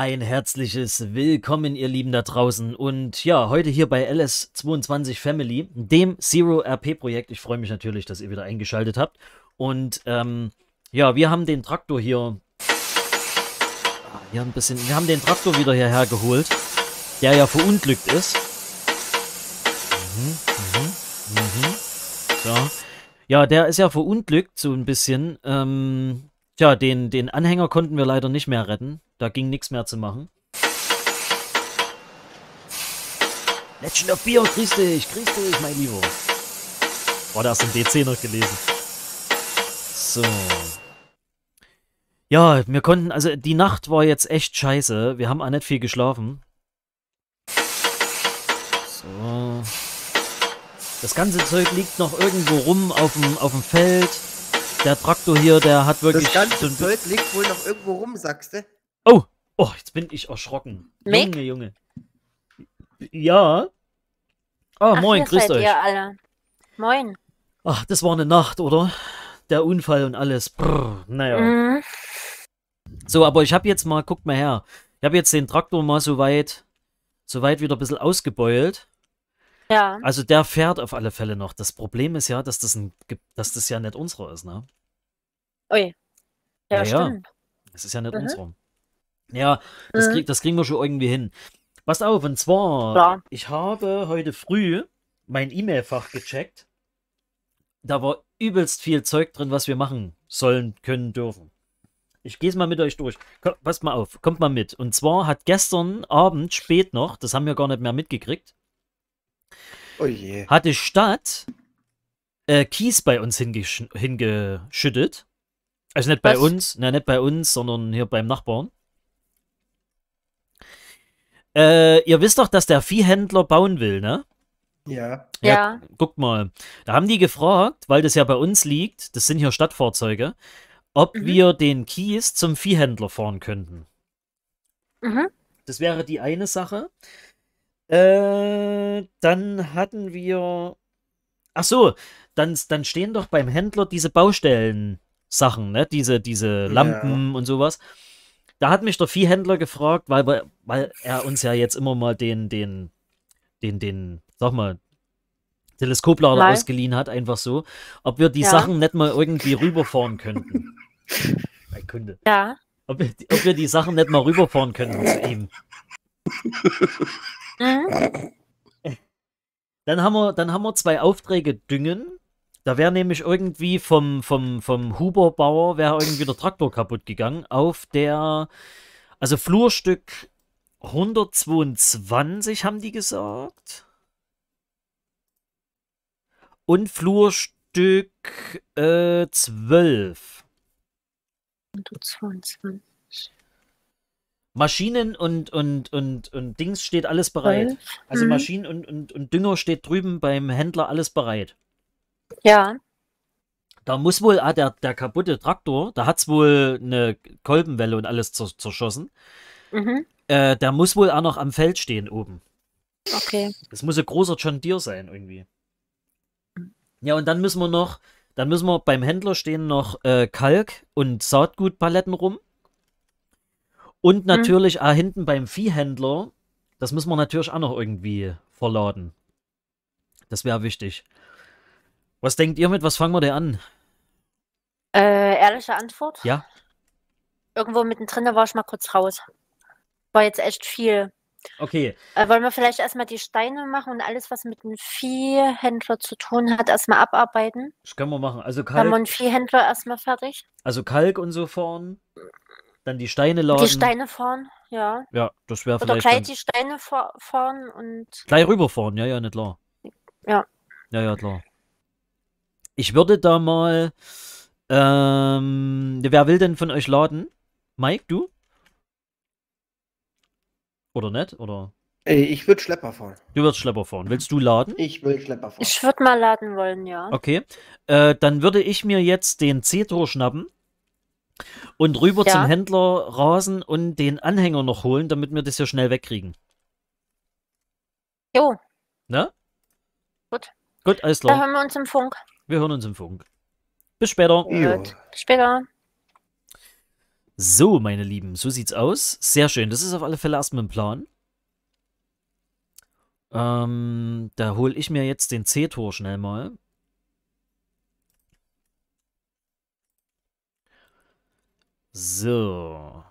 Ein herzliches Willkommen, ihr Lieben da draußen, und ja, heute hier bei LS22 Family, dem Zero-RP-Projekt. Ich freue mich natürlich, dass ihr wieder eingeschaltet habt. Und ja, wir haben den Traktor hier wieder hierher geholt, der ja verunglückt ist. So. Ja, der ist ja verunglückt, so ein bisschen. Tja, den Anhänger konnten wir leider nicht mehr retten. Da ging nichts mehr zu machen. Legend of Beer, grüß dich, mein Lieber. Boah, da hast du den DC noch gelesen. So. Ja, wir konnten, also die Nacht war jetzt echt scheiße. Wir haben auch nicht viel geschlafen. So. Das ganze Zeug liegt noch irgendwo rum auf dem Feld. Der Traktor hier, der hat wirklich... Das ganze Zeug liegt wohl noch irgendwo rum, sagst du? Oh, oh, jetzt bin ich erschrocken. Mick? Junge. Ja? Ah, ach, moin, grüßt euch. Ihr alle. Moin. Ach, das war eine Nacht, oder? Der Unfall und alles. Brr, naja. Mhm. So, aber ich habe jetzt mal, guckt mal her, ich habe jetzt den Traktor mal so weit wieder ein bisschen ausgebeult. Ja. Also der fährt auf alle Fälle noch. Das Problem ist ja, dass das ja nicht unserer ist, ne? Ui. Ja, stimmt. Es ist ja nicht unserer. Ja, das kriegen wir schon irgendwie hin. Passt auf, und zwar, ja, ich habe heute früh mein E-Mail-Fach gecheckt. Da war übelst viel Zeug drin, was wir machen sollen, können, dürfen. Ich gehe es mal mit euch durch. Komm, passt mal auf, kommt mal mit. Und zwar hat gestern Abend, spät noch, das haben wir gar nicht mehr mitgekriegt, oh je, hatte Stadt Kies bei uns hingeschüttet. Also nicht bei uns, sondern hier beim Nachbarn. Ihr wisst doch, dass der Viehhändler bauen will, ne? Ja. Ja. Guckt mal. Da haben die gefragt, weil das ja bei uns liegt, das sind hier Stadtfahrzeuge, ob wir den Kies zum Viehhändler fahren könnten. Mhm. Das wäre die eine Sache. Dann hatten wir... Ach so, dann stehen doch beim Händler diese Baustellen-Sachen, ne? Diese Lampen, ja, und sowas. Da hat mich der Viehhändler gefragt, weil er uns ja jetzt immer mal den sag mal, Teleskoplader ausgeliehen hat, einfach so, ob wir die, ja, Sachen nicht mal irgendwie rüberfahren könnten. Mein Kunde. Ja. Ob wir die Sachen nicht mal rüberfahren könnten zu ihm. Mhm. Dann haben wir zwei Aufträge düngen. Da wäre nämlich irgendwie vom Huberbauer wäre irgendwie der Traktor kaputt gegangen. Auf der, also Flurstück 122 haben die gesagt. Und Flurstück 12. 122. Maschinen und Dings steht alles bereit. 12? Also Maschinen und Dünger steht drüben beim Händler alles bereit. Ja. Da muss wohl, der kaputte Traktor, da hat es wohl eine Kolbenwelle und alles zerschossen. Mhm. Der muss wohl auch noch am Feld stehen oben. Okay. Das muss ein großer John Deere sein irgendwie. Ja, und dann müssen wir noch, beim Händler stehen noch Kalk- und Saatgutpaletten rum. Und natürlich auch hinten beim Viehhändler, das müssen wir natürlich auch noch irgendwie verladen. Das wäre wichtig. Was denkt ihr mit? Was fangen wir denn an? Ehrliche Antwort? Ja. Irgendwo mittendrin, da war ich mal kurz raus. War jetzt echt viel. Okay. Wollen wir vielleicht erstmal die Steine machen und alles, was mit einem Viehhändler zu tun hat, erstmal abarbeiten? Das können wir machen. Also Kalk. Haben wir einen Viehhändler erstmal fertig? Also Kalk und so fahren. Dann die Steine laden. Die Steine fahren, ja. Ja, das wäre vielleicht... Oder gleich die Steine fahren und... Gleich rüberfahren, ja, nicht klar. Ja. Ja, klar. Ich würde da mal, wer will denn von euch laden? Mike, du? Oder nicht? Oder? Ich würde Schlepper fahren. Du würdest Schlepper fahren. Willst du laden? Ich will Schlepper fahren. Ich würde mal laden wollen, ja. Okay, dann würde ich mir jetzt den Zetor schnappen und rüber, ja, zum Händler rasen und den Anhänger noch holen, damit wir das hier schnell wegkriegen. Jo. Ne? Gut. Gut, alles klar. Da hören wir uns im Funk. Wir hören uns im Funk. Bis später. Ja. Bis später. So, meine Lieben, so sieht's aus. Sehr schön, das ist auf alle Fälle erstmal ein Plan. Da hole ich mir jetzt den Zetor schnell mal. So.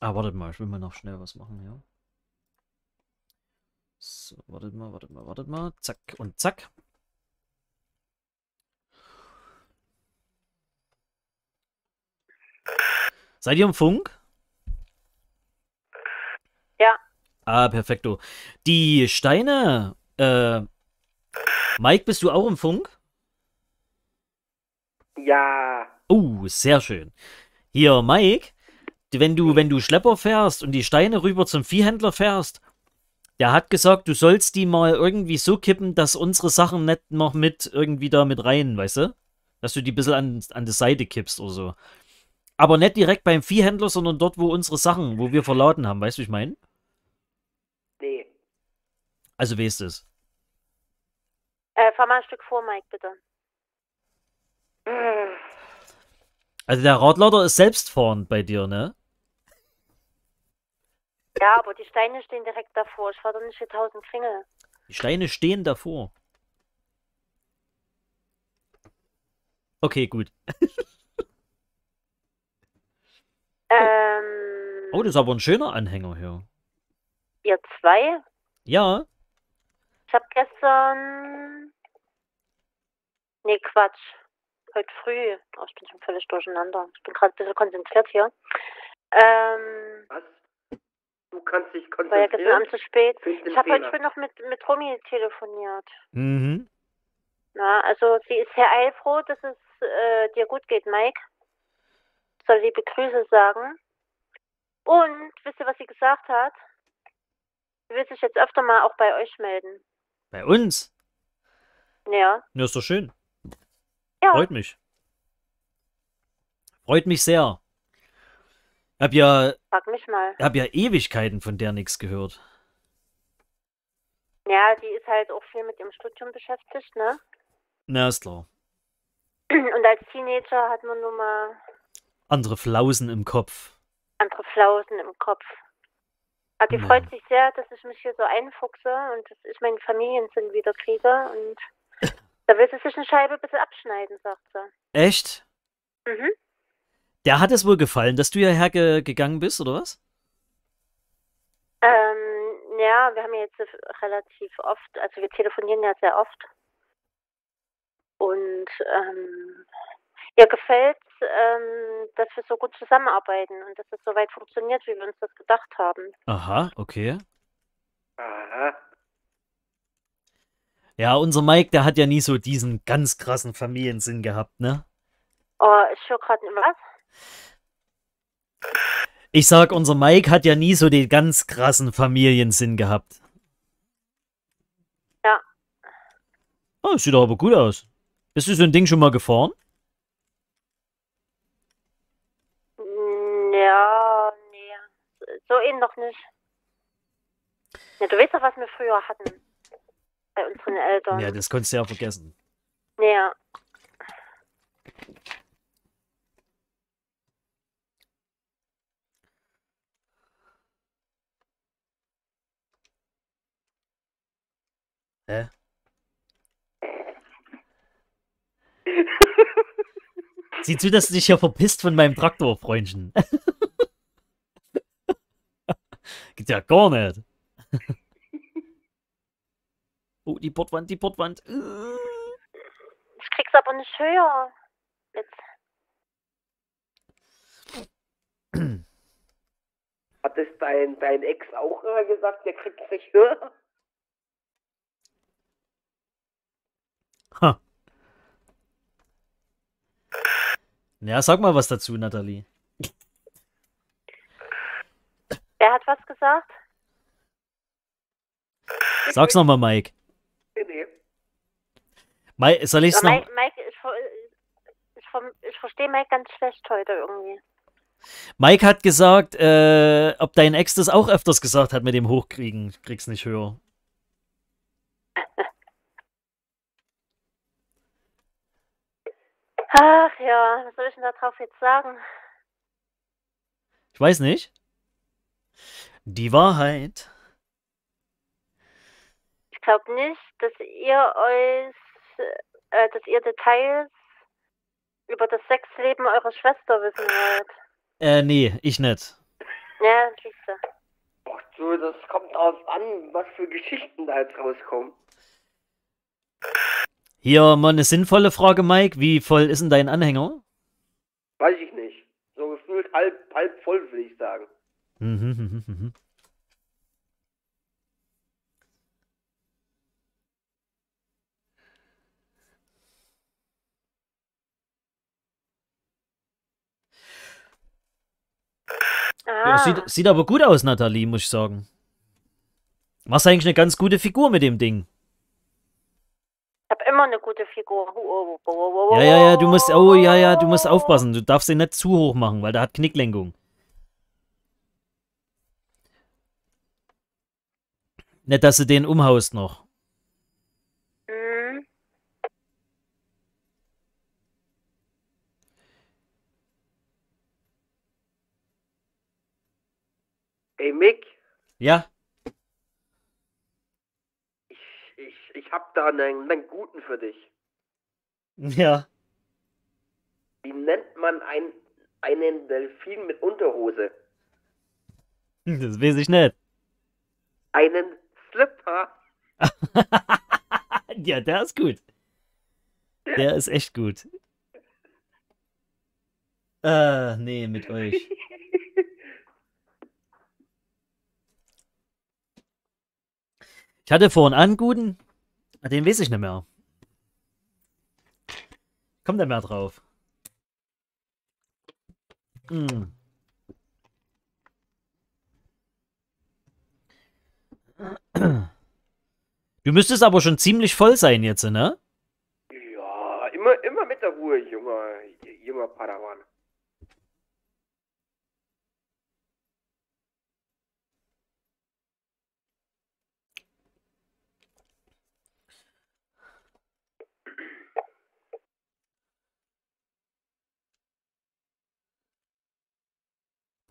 Ah, wartet mal, ich will mal noch schnell was machen, ja. So, wartet mal. Zack und zack. Seid ihr im Funk? Ja. Ah, perfekto. Die Steine, Mike, bist du auch im Funk? Ja. Oh, sehr schön. Hier, Mike, wenn du Schlepper fährst und die Steine rüber zum Viehhändler fährst, der hat gesagt, du sollst die mal irgendwie so kippen, dass unsere Sachen nicht noch mit irgendwie da mit rein, weißt du? Dass du die ein bisschen an die Seite kippst oder so. Aber nicht direkt beim Viehhändler, sondern dort, wo unsere Sachen, wo wir verladen haben, weißt du, wie ich meine? Nee. Also, weißt du es? Fahr mal ein Stück vor, Mike, bitte. Also der Radlader ist selbstfahrend bei dir, ne? Ja, aber die Steine stehen direkt davor. Ich fahr doch nicht hier 1000 Kringel. Die Steine stehen davor. Okay, gut. Oh, das ist aber ein schöner Anhänger hier. Ihr zwei? Ja. Ich habe gestern... Nee, Quatsch. Heute früh. Oh, ich bin schon völlig durcheinander. Ich bin gerade ein bisschen konzentriert hier. Was? Du kannst dich konzentrieren? War ja gestern Abend zu spät. Ich habe heute früh noch mit Romy telefoniert. Mhm. Na, also sie ist sehr eilfroh, dass es dir gut geht, Mike. Ich soll liebe Grüße sagen. Und, wisst ihr, was sie gesagt hat? Sie will sich jetzt öfter mal auch bei euch melden. Bei uns? Ja. Ja, ist doch schön. Ja. Freut mich. Freut mich sehr. Frag mich mal. Hab ja Ewigkeiten von der nichts gehört. Ja, die ist halt auch viel mit ihrem Studium beschäftigt, ne? Na, ist klar. Und als Teenager hat man nun mal... Andere Flausen im Kopf. Andere Flausen im Kopf. Aber die freut sich sehr, dass ich mich hier so einfuchse und dass ich meinen Familiensinn wieder kriege. Und da will sie sich eine Scheibe ein bisschen abschneiden, sagt sie. Echt? Mhm. Der hat es wohl gefallen, dass du hierher gegangen bist, oder was? Ja, wir haben jetzt relativ oft, also wir telefonieren ja sehr oft. Und ihr gefällt, dass wir so gut zusammenarbeiten und dass es so weit funktioniert, wie wir uns das gedacht haben. Aha, okay. Aha. Ja, unser Mike, der hat ja nie so diesen ganz krassen Familiensinn gehabt, ne? Oh, ich höre gerade nicht was. Ich sag, unser Mike hat ja nie so den ganz krassen Familiensinn gehabt. Ja. Oh, sieht doch aber gut aus. Bist du so ein Ding schon mal gefahren? Ja, nee. So eben noch nicht. Ja, du weißt doch, was wir früher hatten. Bei unseren Eltern. Ja, das konntest du ja vergessen. Ja. Hä? Sieh zu, dass du dich hier verpisst von meinem Traktor, Freundchen. Geht ja gar nicht. Oh, die Bordwand. Ich krieg's aber nicht höher. Jetzt. Hat es dein Ex auch immer gesagt, der kriegt's nicht höher? Ha. Ja, sag mal was dazu, Nathalie. Wer hat was gesagt? Sag's nochmal, Mike. Nee. Mike, soll ich's noch... Mike, ich verstehe Mike ganz schlecht heute irgendwie. Mike hat gesagt, ob dein Ex das auch öfters gesagt hat mit dem Hochkriegen, krieg's nicht höher. Ach ja, was soll ich denn da drauf jetzt sagen? Ich weiß nicht. Die Wahrheit. Ich glaube nicht, dass ihr euch, dass ihr Details über das Sexleben eurer Schwester wissen wollt. Nee, ich nicht. Ja, siehst du. Ach so, das kommt darauf an, was für Geschichten da jetzt rauskommen. Hier mal eine sinnvolle Frage, Mike. Wie voll ist denn dein Anhänger? Weiß ich nicht. So gefühlt halb voll, würde ich sagen. Ja, sieht aber gut aus, Nathalie, muss ich sagen. Machst eigentlich eine ganz gute Figur mit dem Ding. Ich hab immer eine gute Figur. Ja, du musst, du musst aufpassen. Du darfst ihn nicht zu hoch machen, weil der hat Knicklenkung. Nicht, dass du den umhaust noch. Mhm. Ey, Mick? Ja? Ich hab da einen guten für dich. Ja. Wie nennt man einen Delfin mit Unterhose? Das weiß ich nicht. Einen Flipper. Ja, der ist gut. Der ist echt gut. Nee, mit euch. Ich hatte vorhin einen guten, den weiß ich nicht mehr. Kommt da mehr drauf. Du müsstest aber schon ziemlich voll sein jetzt, ne? Ja, immer mit der Ruhe, junger Padawan.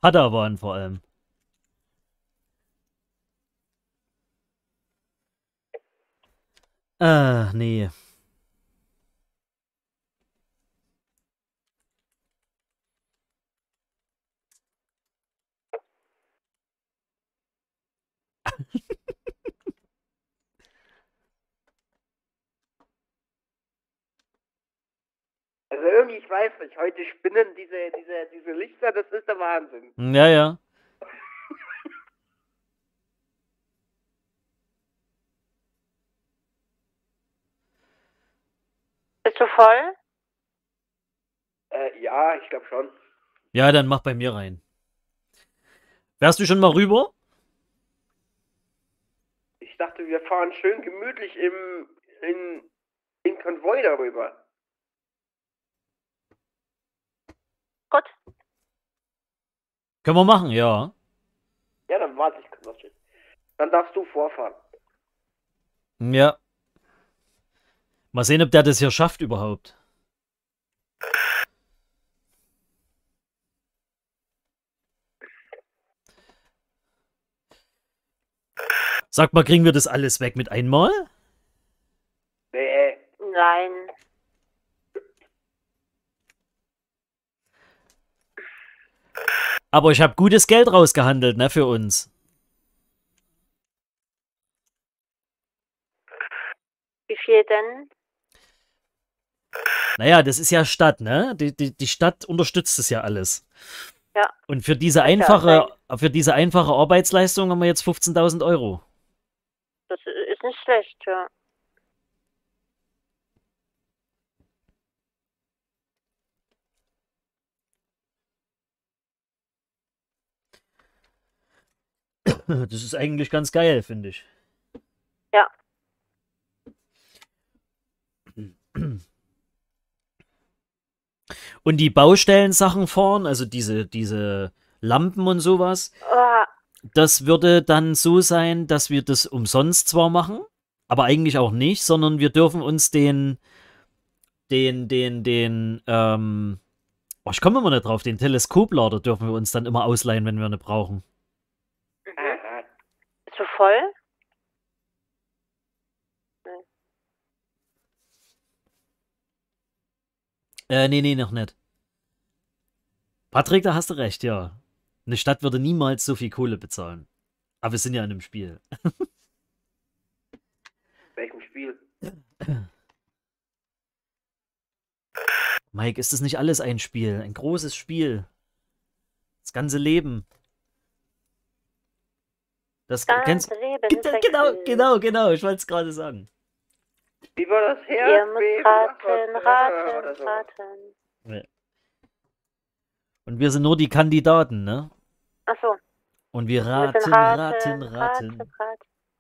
Padawan vor allem. Nee. Also irgendwie, ich weiß nicht, heute spinnen diese Lichter, das ist der Wahnsinn. Ja, ja. Bist du voll? Ja, ich glaube schon. Ja, dann mach bei mir rein. Wärst du schon mal rüber? Ich dachte, wir fahren schön gemütlich in Konvoi darüber. Gut. Können wir machen, ja. Ja, dann warte ich. Dann darfst du vorfahren. Ja. Mal sehen, ob der das hier schafft überhaupt. Sag mal, kriegen wir das alles weg mit einmal? Nee. Nein. Aber ich habe gutes Geld rausgehandelt, ne, für uns. Wie viel denn? Naja, das ist ja Stadt, ne? Die Stadt unterstützt es ja alles. Ja. Und für diese einfache Arbeitsleistung haben wir jetzt 15.000 Euro. Das ist nicht schlecht, ja. Das ist eigentlich ganz geil, finde ich. Ja. Und die Baustellensachen vorn, also diese Lampen und sowas, das würde dann so sein, dass wir das umsonst zwar machen, aber eigentlich auch nicht, sondern wir dürfen uns den ich komme immer nicht drauf, den Teleskoplader dürfen wir uns dann immer ausleihen, wenn wir eine brauchen. Mhm. Ist so voll? Nee, noch nicht. Patrick, da hast du recht, ja. Eine Stadt würde niemals so viel Kohle bezahlen. Aber wir sind ja in einem Spiel. Welchem Spiel? Mike, ist das nicht alles ein Spiel? Ein großes Spiel. Das ganze Leben. Genau, ich wollte es gerade sagen. Wie war das her? Ihr müsst raten. Nee. Und wir sind nur die Kandidaten, ne? Ach so. Und wir raten.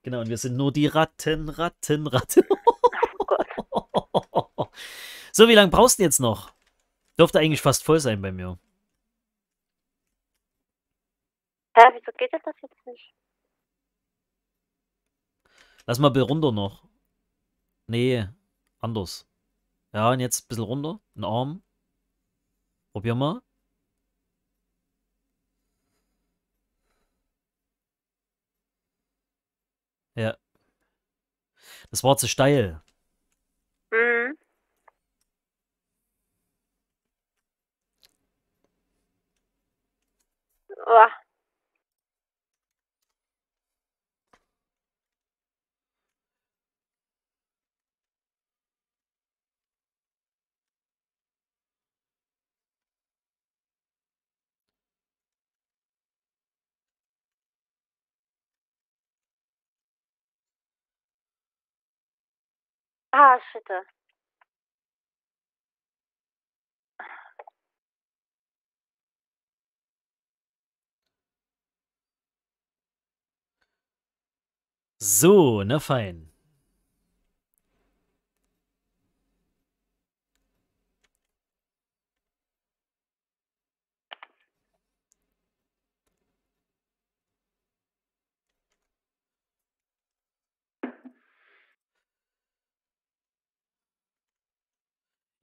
Genau, und wir sind nur die Ratten. Oh Gott. So, wie lange brauchst du jetzt noch? Dürfte eigentlich fast voll sein bei mir. Hä, wieso geht das jetzt nicht? Lass mal ein bisschen runter noch. Nee, anders. Ja, und jetzt ein bisschen runter. Ein Arm. Probier mal. Ja. Das war zu steil. Mhm. Oh. Ah, shit. So, na fein.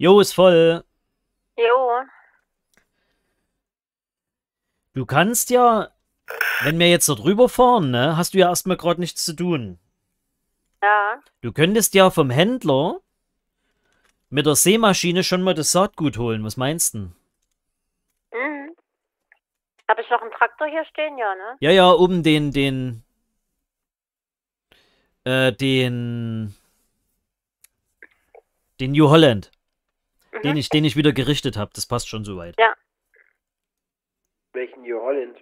Jo, ist voll. Jo. Du kannst ja, wenn wir jetzt da drüber fahren, ne, hast du ja erstmal gerade nichts zu tun. Ja. Du könntest ja vom Händler mit der Sämaschine schon mal das Saatgut holen. Was meinst du? Mhm. Habe ich noch einen Traktor hier stehen, ja, ne? Ja, oben den New Holland. Den ich wieder gerichtet habe. Das passt schon soweit. Ja. Welchen New Holland?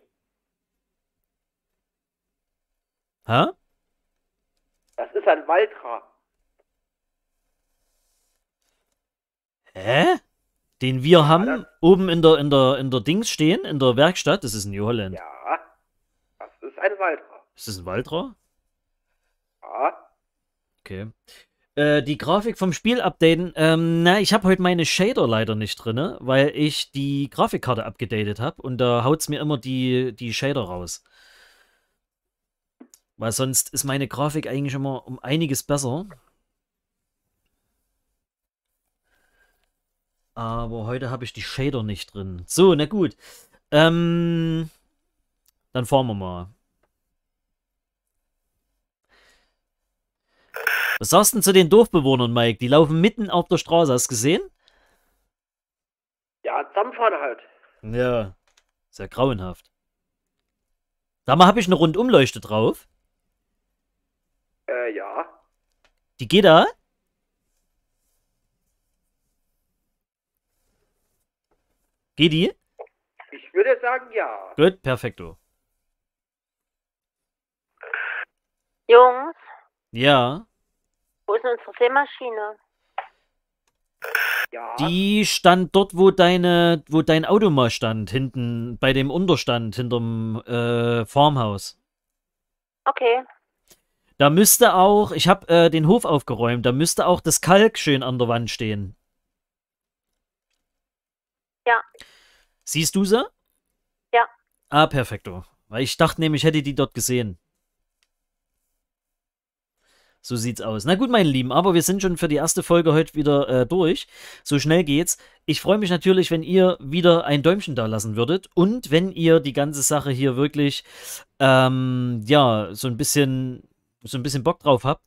Hä? Das ist ein Valtra. Hä? Den wir haben oben in der Dings stehen, in der Werkstatt. Das ist ein New Holland. Ja. Das ist ein Valtra. Ist das ein Valtra? Ja. Okay. Die Grafik vom Spiel updaten. Ich habe heute meine Shader leider nicht drin, weil ich die Grafikkarte abgedatet habe und da haut es mir immer die Shader raus. Weil sonst ist meine Grafik eigentlich immer um einiges besser. Aber heute habe ich die Shader nicht drin. So, na gut. Dann fahren wir mal. Was sagst du denn zu den Dorfbewohnern, Mike? Die laufen mitten auf der Straße, hast du gesehen? Ja, zusammenfahren halt. Ja, sehr grauenhaft. Da mal habe ich eine Rundumleuchte drauf. Ja. Die geht da? Geht die? Ich würde sagen, ja. Gut, perfekto. Jungs? Ja? Wo ist denn unsere Sämaschine? Ja. Die stand dort, wo dein Auto mal stand, hinten bei dem Unterstand, hinterm Farmhaus. Okay. Da müsste auch, ich habe den Hof aufgeräumt, da müsste auch das Kalk schön an der Wand stehen. Ja. Siehst du sie? Ja. Ah, perfekto. Weil ich dachte nämlich, ich hätte die dort gesehen. So sieht's aus. Na gut, meine Lieben, aber wir sind schon für die erste Folge heute wieder durch. So schnell geht's. Ich freue mich natürlich, wenn ihr wieder ein Däumchen da lassen würdet und wenn ihr die ganze Sache hier wirklich, ja, so ein bisschen Bock drauf habt.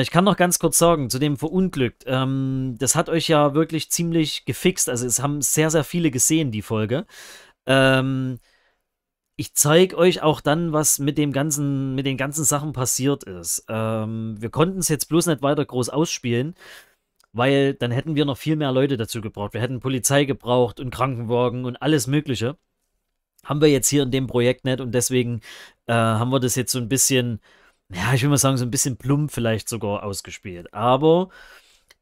Ich kann noch ganz kurz sagen, zu dem Verunglückt, das hat euch ja wirklich ziemlich gefixt. Also es haben sehr, sehr viele gesehen, die Folge. Ich zeige euch auch dann, was mit den ganzen Sachen passiert ist. Wir konnten es jetzt bloß nicht weiter groß ausspielen, weil dann hätten wir noch viel mehr Leute dazu gebraucht. Wir hätten Polizei gebraucht und Krankenwagen und alles Mögliche. Haben wir jetzt hier in dem Projekt nicht und deswegen haben wir das jetzt so ein bisschen, ja, ich will mal sagen, so ein bisschen plump vielleicht sogar ausgespielt. Aber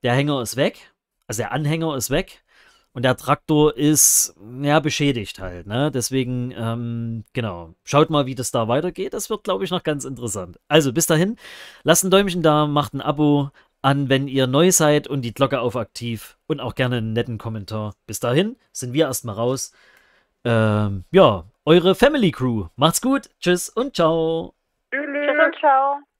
der Hänger ist weg, also der Anhänger ist weg. Und der Traktor ist, ja, beschädigt halt, ne? Deswegen, genau. Schaut mal, wie das da weitergeht. Das wird, glaube ich, noch ganz interessant. Also, bis dahin. Lasst ein Däumchen da, macht ein Abo an, wenn ihr neu seid und die Glocke auf aktiv. Und auch gerne einen netten Kommentar. Bis dahin sind wir erstmal raus. Ja, eure Family Crew. Macht's gut. Tschüss und ciao. Tschüss und ciao.